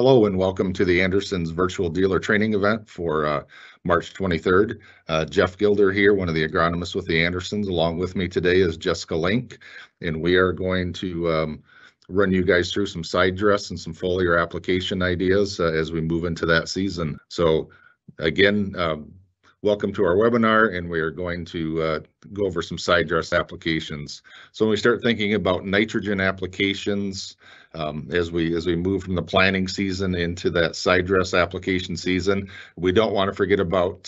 Hello and welcome to the Andersons virtual dealer training event for March 23rd. Jeff Gilder here, one of the agronomists with the Andersons. Along with me today is Jessica Link, and we are going to run you guys through some side dress and some foliar application ideas as we move into that season. So again, welcome to our webinar, and we are going to go over some side dress applications. So when we start thinking about nitrogen applications, as we move from the planting season into that side dress application season, we don't want to forget about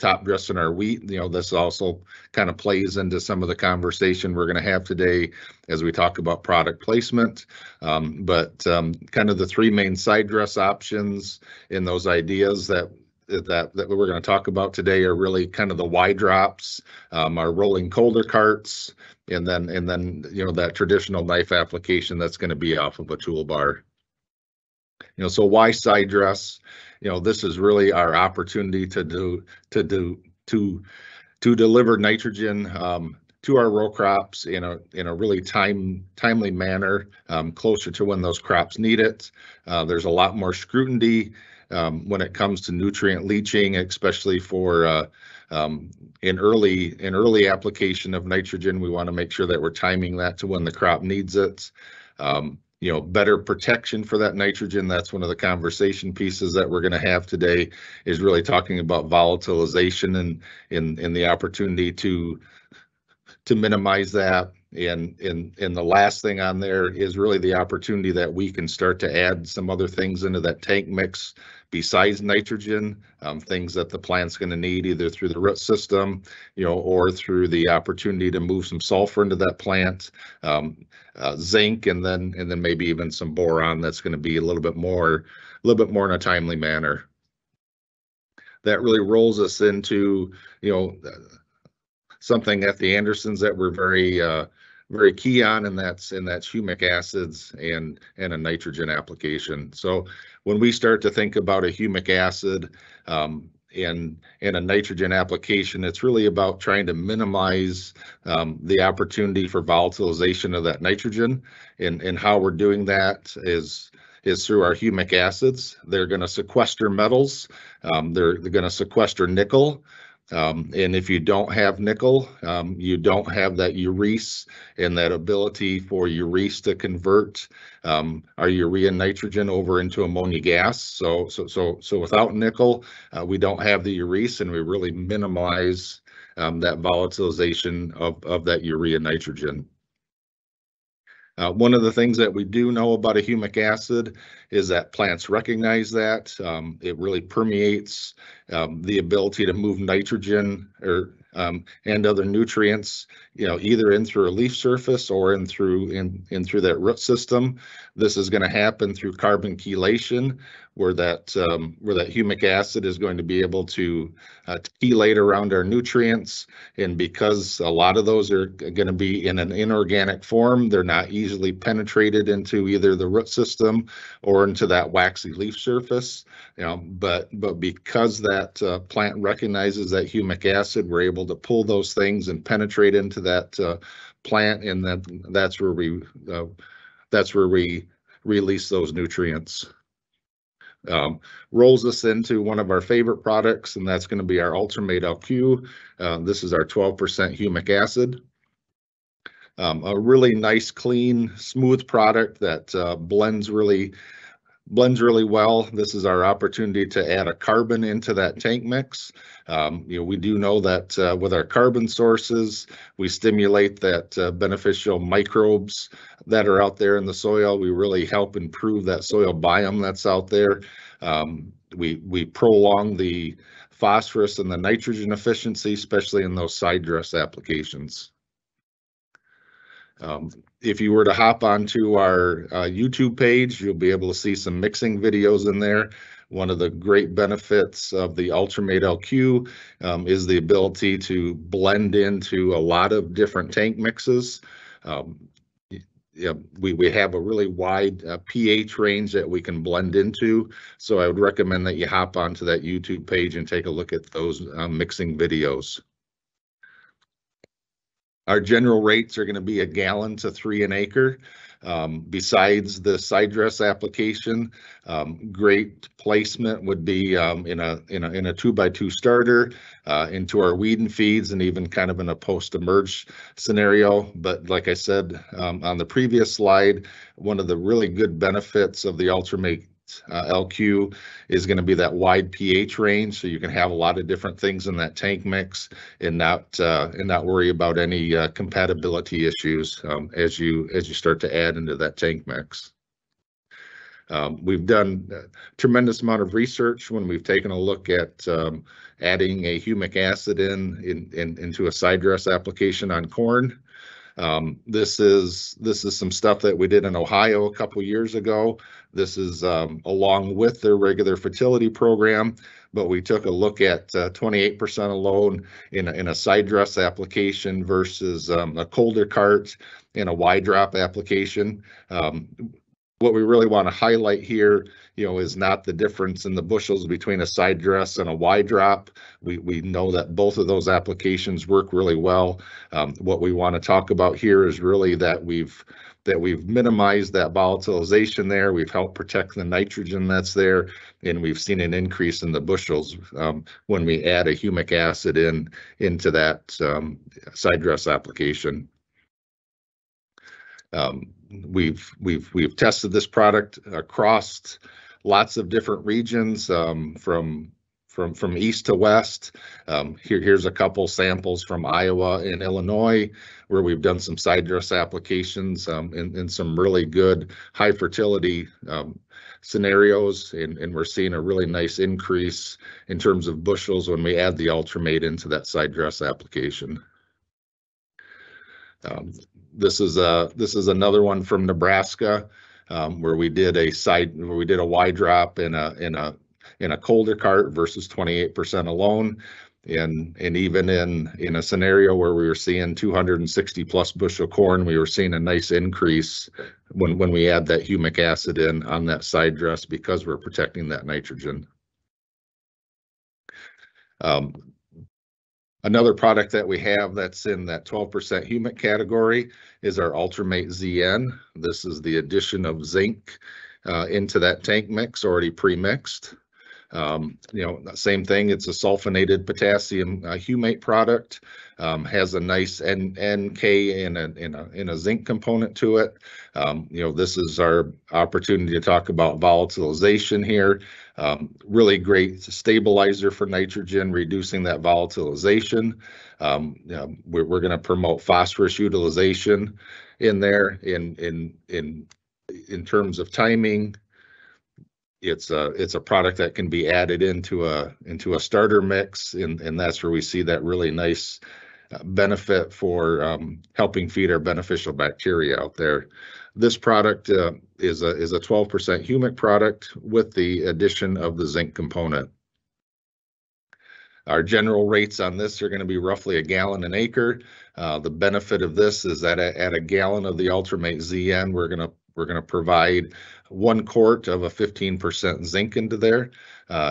top dressing our wheat. You know, this also kind of plays into some of the conversation we're going to have today as we talk about product placement. But kind of the three main side dress options and those ideas that we're going to talk about today are really kind of the Y drops, our rolling colder carts, and then you know, that traditional knife application that's going to be off of a toolbar. You know, so Y side dress, you know, this is really our opportunity to deliver nitrogen to our row crops in a really timely manner, closer to when those crops need it. There's a lot more scrutiny when it comes to nutrient leaching, especially for an early application of nitrogen. We want to make sure that we're timing that to when the crop needs it. You know, better protection for that nitrogen. That's one of the conversation pieces that we're going to have today, is really talking about volatilization and in the opportunity to minimize that. And the last thing on there is really the opportunity that we can start to add some other things into that tank mix besides nitrogen, things that the plant's going to need either through the root system, you know, or through the opportunity to move some sulfur into that plant, zinc, and then maybe even some boron. That's going to be a little bit more in a timely manner. That really rolls us into, you know, something at the Andersons that we're very key on, and that's humic acids and a nitrogen application. So when we start to think about a humic acid and a nitrogen application, it's really about trying to minimize the opportunity for volatilization of that nitrogen, and how we're doing that is through our humic acids. They're going to sequester metals. They're going to sequester nickel. And if you don't have nickel, you don't have that urease and that ability for urease to convert our urea nitrogen over into ammonia gas. So without nickel, we don't have the urease, and we really minimize that volatilization of that urea nitrogen. One of the things that we do know about a humic acid is that plants recognize that. It really permeates the ability to move nitrogen and other nutrients, you know, either in through a leaf surface or in through that root system. This is going to happen through carbon chelation, where that humic acid is going to be able to chelate around our nutrients. And because a lot of those are going to be in an inorganic form, they're not easily penetrated into either the root system or into that waxy leaf surface. You know, but because that plant recognizes that humic acid, we're able to pull those things and penetrate into that plant, and that's where we release those nutrients. Rolls us into one of our favorite products, and that's going to be our Ultramate LQ. This is our 12% humic acid. A really nice, clean, smooth product that blends really well. This is our opportunity to add a carbon into that tank mix. You know, we do know that with our carbon sources, we stimulate that beneficial microbes that are out there in the soil. We really help improve that soil biome that's out there. We prolong the phosphorus and the nitrogen efficiency, especially in those side dress applications. If you were to hop onto our YouTube page, you'll be able to see some mixing videos in there. One of the great benefits of the Ultramate LQ is the ability to blend into a lot of different tank mixes. Yeah, we have a really wide pH range that we can blend into, so I would recommend that you hop onto that YouTube page and take a look at those mixing videos. Our general rates are going to be a gallon to 3 an acre. Besides the side dress application, great placement would be in a 2x2 starter into our weed and feeds, and even kind of in a post-emerge scenario. But like I said on the previous slide, one of the really good benefits of the UltraMate LQ is going to be that wide pH range, so you can have a lot of different things in that tank mix and not worry about any compatibility issues as you start to add into that tank mix. We've done a tremendous amount of research when we've taken a look at adding a humic acid into a side dress application on corn. This is some stuff that we did in Ohio a couple years ago. This is along with their regular fertility program, but we took a look at 28% alone in a side dress application versus a colder cart in a Y drop application. What we really want to highlight here, you know, is not the difference in the bushels between a side dress and a Y drop. We know that both of those applications work really well. What we want to talk about here is really that we've minimized that volatilization there. We've helped protect the nitrogen that's there, and we've seen an increase in the bushels when we add a humic acid into that side dress application. We've tested this product across lots of different regions, from east to west. Here's a couple samples from Iowa and Illinois, where we've done some side dress applications in some really good high fertility scenarios, and we're seeing a really nice increase in terms of bushels when we add the UltraMate into that side dress application. This is another one from Nebraska, where we did a Y drop in a colder cart versus 28% alone, and even in a scenario where we were seeing 260 plus bushel corn, we were seeing a nice increase when we add that humic acid in on that side dress because we're protecting that nitrogen. Another product that we have that's in that 12% humic category is our UltraMate Zn. This is the addition of zinc into that tank mix, already pre-mixed. You know, same thing, it's a sulfonated potassium humate product, has a nice NK in a zinc component to it. You know, this is our opportunity to talk about volatilization here. Really great stabilizer for nitrogen, reducing that volatilization. You know, we're going to promote phosphorus utilization in there in terms of timing. It's a product that can be added into a starter mix, and that's where we see that really nice benefit for helping feed our beneficial bacteria out there. This product is a 12% humic product with the addition of the zinc component. Our general rates on this are going to be roughly a gallon an acre. The benefit of this is that at a gallon of the UltraMate ZN, we're going to provide 1 quart of a 15% zinc into there.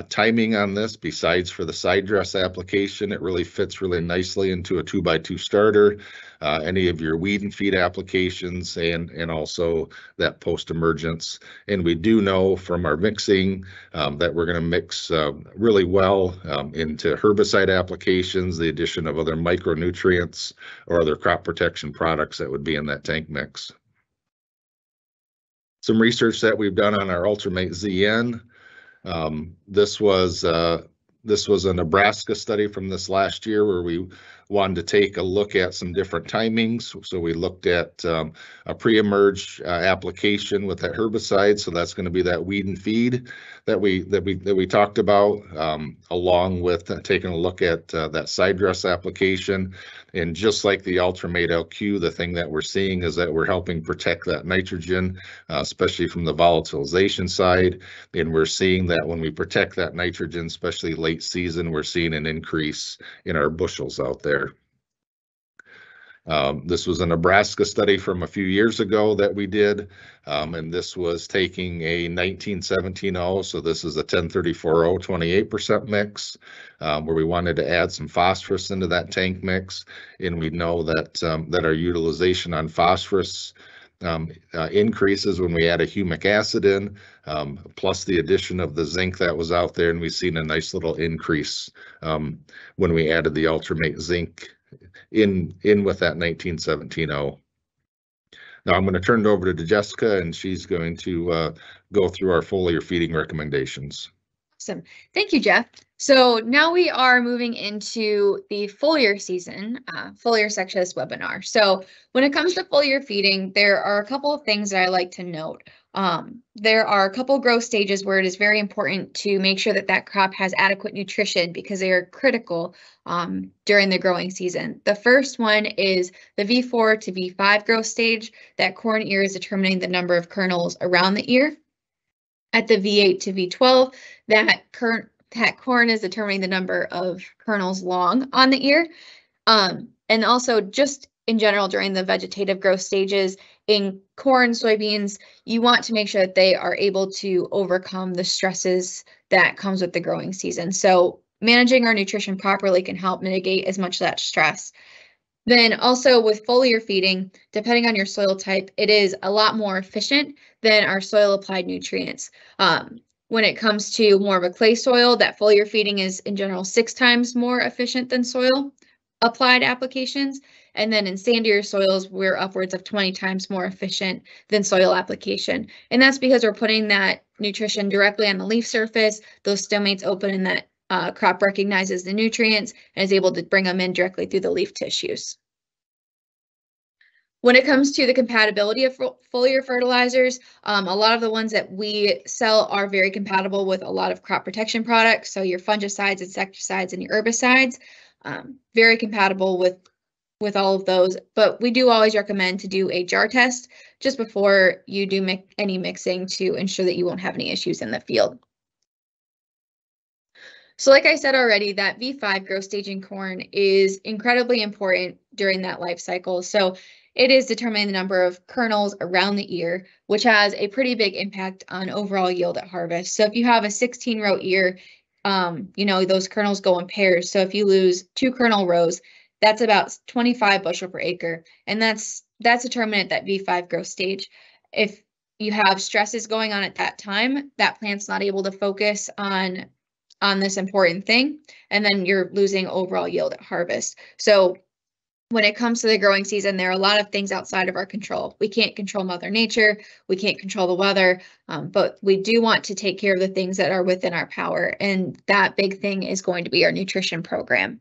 Timing on this, besides for the side dress application, it really fits really nicely into a 2x2 starter, any of your weed and feed applications, and also that post-emergence. And we do know from our mixing that we're going to mix really well into herbicide applications, the addition of other micronutrients or other crop protection products that would be in that tank mix. Some research that we've done on our UltraMate ZN. This was a Nebraska study from this last year where we wanted to take a look at some different timings. So we looked at a pre-emerge application with that herbicide. So that's going to be that weed and feed that we talked about, along with taking a look at that side dress application. And just like the UltraMate LQ, the thing that we're seeing is that we're helping protect that nitrogen, especially from the volatilization side. And we're seeing that when we protect that nitrogen, especially late season, we're seeing an increase in our bushels out there. This was a Nebraska study from a few years ago that we did, and this was taking a 19-17-0, so this is a 10-34-0, 28% mix, where we wanted to add some phosphorus into that tank mix, and we know that, that our utilization on phosphorus increases when we add a humic acid in, plus the addition of the zinc that was out there, and we've seen a nice little increase when we added the UltraMate zinc in with that 19-17-0. Now I'm going to turn it over to Jessica, and she's going to go through our foliar feeding recommendations. Awesome. Thank you, Jeff. So now we are moving into the foliar season, foliar section of this webinar. So when it comes to foliar feeding, there are a couple of things that I like to note. There are a couple growth stages where it is very important to make sure that that crop has adequate nutrition because they are critical during the growing season. The first one is the V4 to V5 growth stage. That corn ear is determining the number of kernels around the ear. At the V8 to V12, that corn is determining the number of kernels long on the ear. And also just in general during the vegetative growth stages in corn, soybeans, you want to make sure that they are able to overcome the stresses that comes with the growing season. So managing our nutrition properly can help mitigate as much of that stress. Then also with foliar feeding, depending on your soil type, it is a lot more efficient than our soil applied nutrients. When it comes to more of a clay soil, that foliar feeding is in general 6 times more efficient than soil applied applications. And then in sandier soils, we're upwards of 20 times more efficient than soil application. And that's because we're putting that nutrition directly on the leaf surface. Those stomates open and that crop recognizes the nutrients and is able to bring them in directly through the leaf tissues. When it comes to the compatibility of foliar fertilizers, a lot of the ones that we sell are very compatible with a lot of crop protection products. So your fungicides, insecticides, and your herbicides, very compatible with all of those. But we do always recommend to do a jar test just before you do any mixing to ensure that you won't have any issues in the field. So like I said already, that V5 growth stage in corn is incredibly important during that life cycle. So it is determining the number of kernels around the ear, which has a pretty big impact on overall yield at harvest. So if you have a 16-row ear, you know, those kernels go in pairs. So if you lose 2 kernel rows, that's about 25 bushel per acre. And that's determined at that V5 growth stage. If you have stresses going on at that time, that plant's not able to focus on this important thing, and then you're losing overall yield at harvest. So when it comes to the growing season, there are a lot of things outside of our control. We can't control Mother Nature, we can't control the weather, but we do want to take care of the things that are within our power, and that big thing is going to be our nutrition program.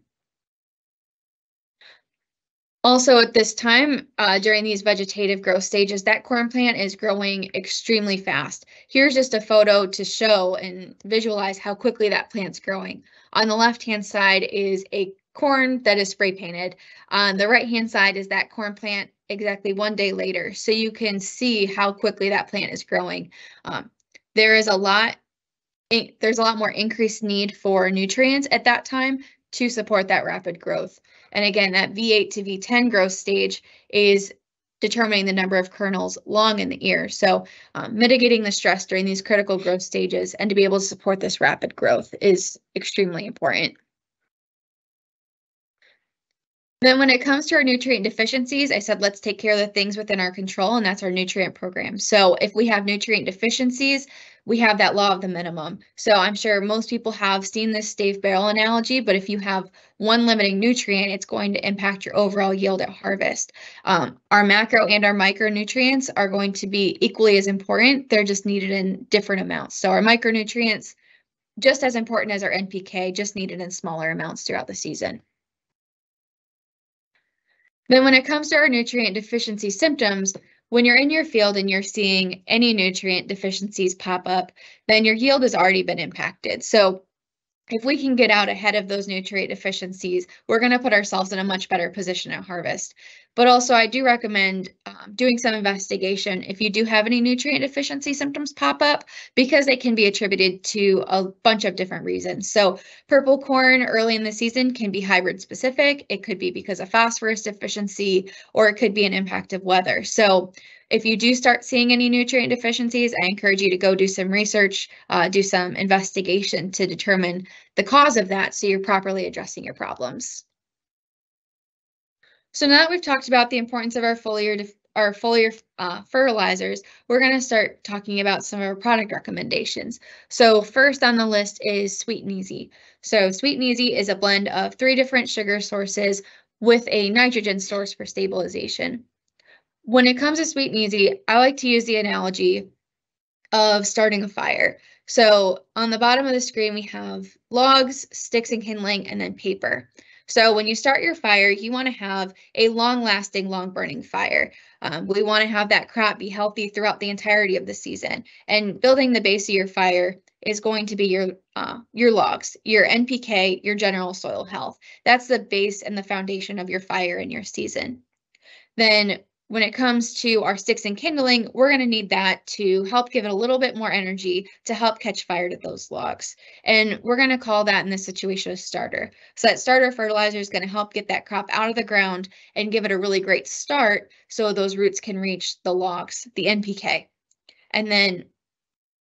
Also at this time, during these vegetative growth stages, that corn plant is growing extremely fast. Here's just a photo to show and visualize how quickly that plant's growing. On the left-hand side is a corn that is spray painted. On the right-hand side is that corn plant exactly 1 day later. So you can see how quickly that plant is growing. There's a lot more increased need for nutrients at that time to support that rapid growth. And again, that V8 to V10 growth stage is determining the number of kernels long in the ear. So mitigating the stress during these critical growth stages and to be able to support this rapid growth is extremely important. Then when it comes to our nutrient deficiencies, I said let's take care of the things within our control, and that's our nutrient program. So if we have nutrient deficiencies, we have that law of the minimum. So I'm sure most people have seen this stave barrel analogy, but if you have one limiting nutrient, it's going to impact your overall yield at harvest. Our macro and our micronutrients are going to be equally as important. They're just needed in different amounts. So our micronutrients, just as important as our NPK, just needed in smaller amounts throughout the season. Then when it comes to our nutrient deficiency symptoms, when you're in your field and you're seeing any nutrient deficiencies pop up, then your yield has already been impacted. So if we can get out ahead of those nutrient deficiencies, we're going to put ourselves in a much better position at harvest. But also I do recommend doing some investigation if you do have any nutrient deficiency symptoms pop up, because they can be attributed to a bunch of different reasons. So purple corn early in the season can be hybrid specific. It could be because of phosphorus deficiency, or it could be an impact of weather. So if you do start seeing any nutrient deficiencies, I encourage you to go do some research, do some investigation to determine the cause of that, so you're properly addressing your problems. So now that we've talked about the importance of our foliar fertilizers, we're going to start talking about some of our product recommendations. So first on the list is Sweet 'N Eezy. So Sweet 'N Eezy is a blend of 3 different sugar sources with a nitrogen source for stabilization. When it comes to Sweet 'N Eezy, I like to use the analogy of starting a fire. So on the bottom of the screen, we have logs, sticks and kindling, and then paper. So when you start your fire, you want to have a long-lasting, long-burning fire. We want to have that crop be healthy throughout the entirety of the season. And building the base of your fire is going to be your logs, your NPK, your general soil health. That's the base and the foundation of your fire in your season. Then when it comes to our sticks and kindling, we're going to need that to help give it a little bit more energy to help catch fire to those logs. And we're going to call that in this situation a starter. So that starter fertilizer is going to help get that crop out of the ground and give it a really great start so those roots can reach the logs, the NPK. And then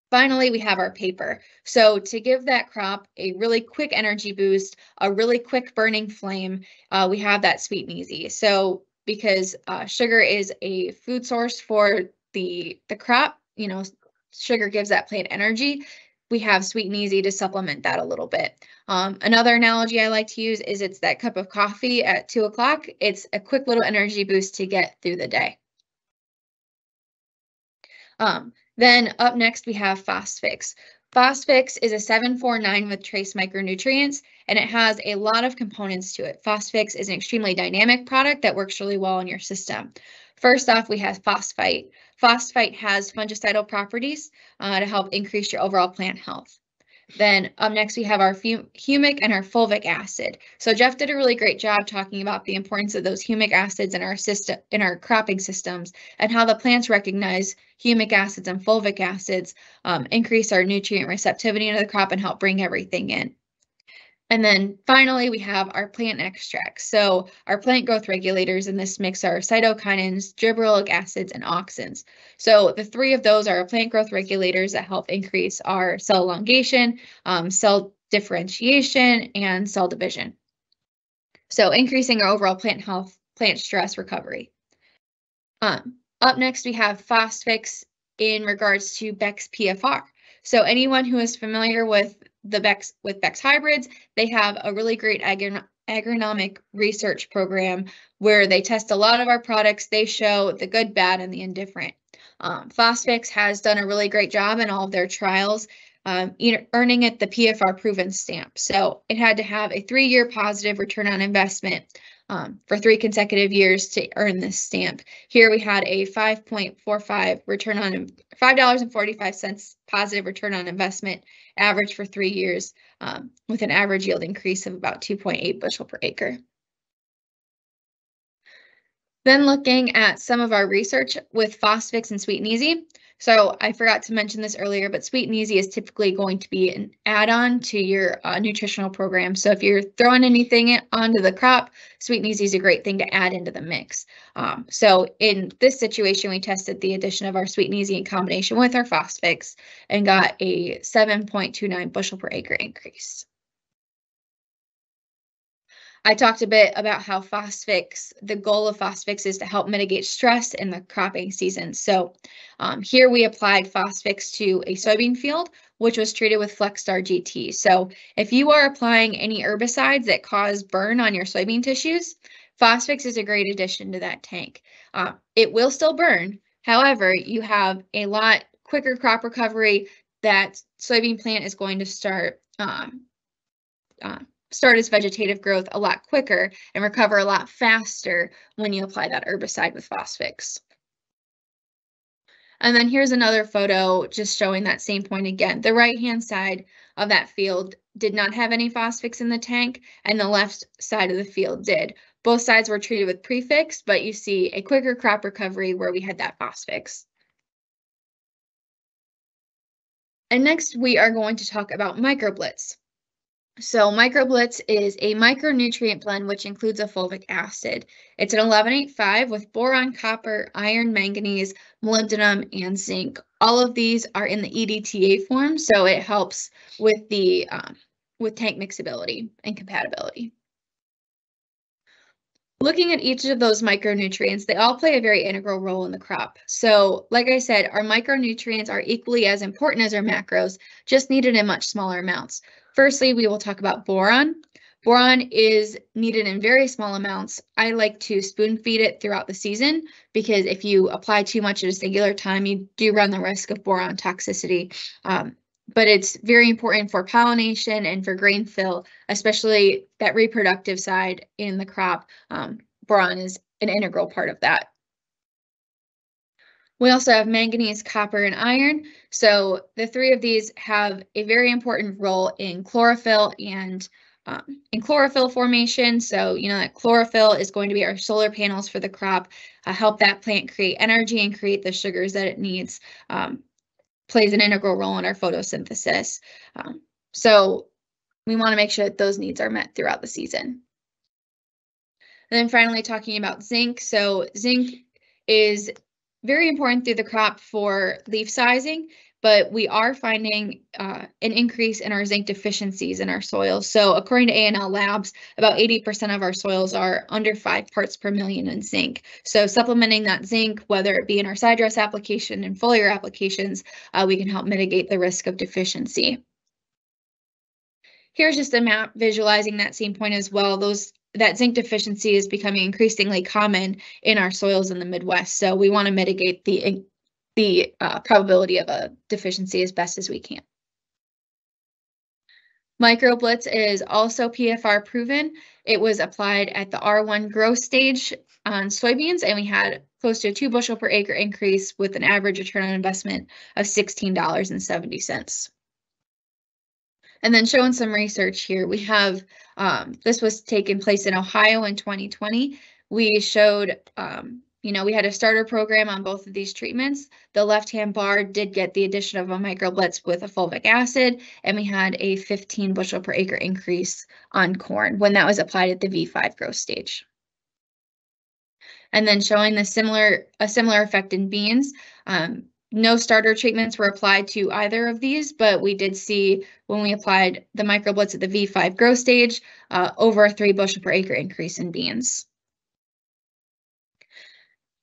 finally, we have our paper. So to give that crop a really quick energy boost, a really quick burning flame, we have that Sweet 'N Eezy. So because sugar is a food source for the crop, you know, sugar gives that plant energy. We have Sweet 'N Eezy to supplement that a little bit. Another analogy I like to use is it's that cup of coffee at 2 o'clock. It's a quick little energy boost to get through the day. Then up next we have PhosFix. PhosFix is a 749 with trace micronutrients, and it has a lot of components to it. PhosFix is an extremely dynamic product that works really well in your system. First off, we have phosphite. Phosphite has fungicidal properties to help increase your overall plant health. Then up next, we have our humic and our fulvic acid. So Jeff did a really great job talking about the importance of those humic acids in our system, in our cropping systems, and how the plants recognize humic acids and fulvic acids, increase our nutrient receptivity into the crop and help bring everything in. And then finally, we have our plant extracts. So our plant growth regulators in this mix are cytokinins, gibberellic acids, and auxins. So the 3 of those are our plant growth regulators that help increase our cell elongation, cell differentiation, and cell division. So increasing our overall plant health, plant stress recovery. Up next, we have PhosFix in regards to Beck's PFR. So anyone who is familiar with Beck's hybrids, they have a really great agronomic research program where they test a lot of our products. They show the good, bad, and the indifferent. PhosFix has done a really great job in all of their trials, earning it the PFR proven stamp. So it had to have a 3-year positive return on investment for 3 consecutive years to earn this stamp. Here we had a $5.45 positive return on investment average for 3 years, with an average yield increase of about 2.8 bushel per acre. Then looking at some of our research with PhosFix and Sweet 'N Eezy. So I forgot to mention this earlier, but Sweet 'N Eezy is typically going to be an add-on to your nutritional program. So if you're throwing anything onto the crop, Sweet 'N Eezy is a great thing to add into the mix. So in this situation, we tested the addition of our Sweet 'N Eezy in combination with our PhosFix and got a 7.29 bushel per acre increase. I talked a bit about how PhosFix, the goal of PhosFix is to help mitigate stress in the cropping season. So here we applied PhosFix to a soybean field, which was treated with Flexstar GT. So if you are applying any herbicides that cause burn on your soybean tissues, PhosFix is a great addition to that tank. It will still burn. However, you have a lot quicker crop recovery. That soybean plant is going to start its vegetative growth a lot quicker and recover a lot faster when you apply that herbicide with PhosFix. And then here's another photo just showing that same point again. The right-hand side of that field did not have any PhosFix in the tank, and the left side of the field did. Both sides were treated with prefix, but you see a quicker crop recovery where we had that PhosFix. And next we are going to talk about MicroBlitz. So MicroBlitz is a micronutrient blend which includes a fulvic acid. It's an 1185 with boron, copper, iron, manganese, molybdenum, and zinc. All of these are in the EDTA form, so it helps with the with tank mixability and compatibility. Looking at each of those micronutrients, they all play a very integral role in the crop. So, like I said, our micronutrients are equally as important as our macros, just needed in much smaller amounts. Firstly, we will talk about boron. Boron is needed in very small amounts. I like to spoon feed it throughout the season because if you apply too much at a singular time, you do run the risk of boron toxicity. But it's very important for pollination and for grain fill, especially that reproductive side in the crop. Boron is an integral part of that. We also have manganese, copper, and iron. So the three of these have a very important role in chlorophyll and in chlorophyll formation. So you know that chlorophyll is going to be our solar panels for the crop, help that plant create energy and create the sugars that it needs. Plays an integral role in our photosynthesis. So we want to make sure that those needs are met throughout the season. And then finally talking about zinc. So zinc is very important through the crop for leaf sizing, but we are finding an increase in our zinc deficiencies in our soils. So according to A&L Labs, about 80% of our soils are under 5 parts per million in zinc. So supplementing that zinc, whether it be in our side dress application and foliar applications, we can help mitigate the risk of deficiency. Here's just a map visualizing that same point as well. That zinc deficiency is becoming increasingly common in our soils in the Midwest, so we want to mitigate the probability of a deficiency as best as we can. MicroBlitz is also PFR proven. It was applied at the R1 growth stage on soybeans, and we had close to a 2 bushel per acre increase with an average return on investment of $16.70. And then showing some research here, we have, this was taking place in Ohio in 2020. We showed, you know, we had a starter program on both of these treatments. The left-hand bar did get the addition of a MicroBlitz with a fulvic acid, and we had a 15 bushel per acre increase on corn when that was applied at the V5 growth stage. And then showing the similar effect in beans. No starter treatments were applied to either of these, but we did see when we applied the MicroBlitz at the V5 growth stage, over a 3 bushel per acre increase in beans.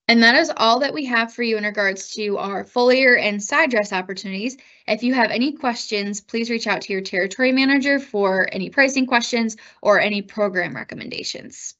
And that is all that we have for you in regards to our foliar and side dress opportunities. If you have any questions, please reach out to your territory manager for any pricing questions or any program recommendations.